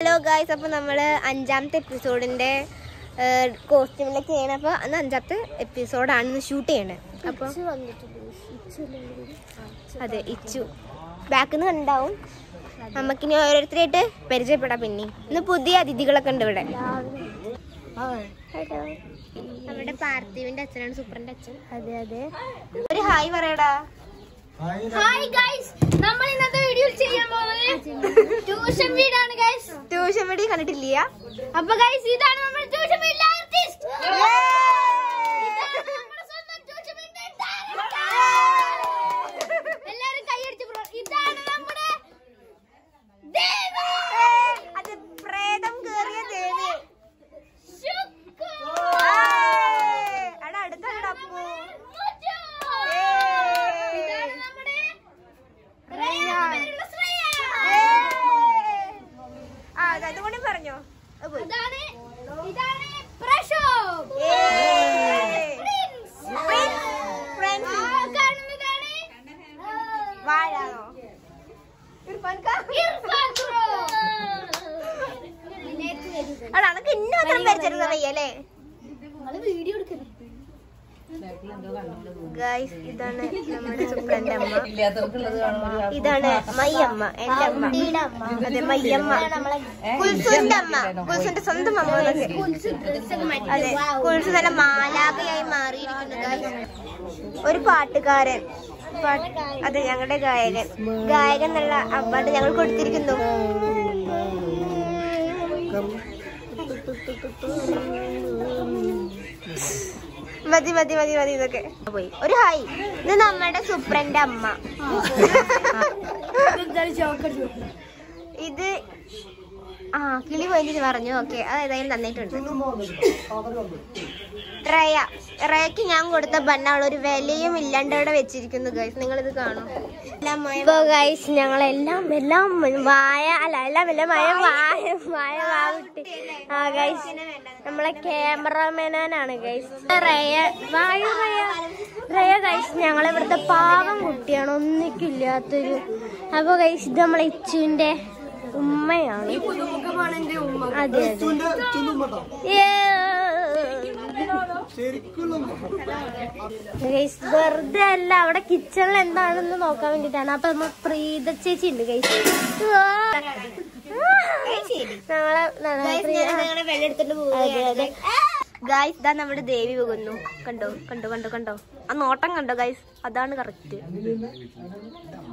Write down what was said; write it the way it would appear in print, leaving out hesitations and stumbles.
Hello guys, we are going to episode of the costume. We are going to episode shoot the costume. That's it. Back and down. We are going to go to the next one. We are going to go to the next one. Hi. Hello. We are going to go to the next one. Hi. Hi guys. We are going to do this video. Tuition video. Tuition video kandittu illaya appo guys idana nammal tuition video artist idana nammal sonnam tuition video director ellarum kai adichu bro idana nammude devi adu preedam keeriya devi shukku ada adutha adappu idana nammude Idane Prasho! Prince! Prince! Prince! Karnamidane! Vaadano! Irfan ka? Irfan bro! Ada anak inna tharam verichirunna vayyale. Nalla video edukku. Guys, idane nammade suprande amma. Idane my amma, ende amma. Ade my amma. Kulsunde amma. Kulsunde sondam amma onakke. Kulsunde dress okke maatti. Ade kulsunde nalla maalaagayi maariirikkunnu guys. Oru paattukaran. Ade njangalude gayagan. Gayagan nalla avvade njangal koduthirikkunnu. Madi. Okay. Or hi. No, our Suprand amma. This. Ah, Kili boy is okay. Raya. Raya ki njan kodutha banna oru valeyum illandada vechirikkunnu guys. Ningal idu kaanu. Hello guys, njangal ellam ah guys, nammala cameraman aanu guys. Raya, Raya guys, njangal ivurthe paavam kuttiyana onnikillathoru. Appo guys, idu nammala ichunde ummayanu. Guys, birthday all our kitchen and then no coming to Dana free the chicken. Guys, then our day we will know. Condo, I'm not under guys. Adana correct.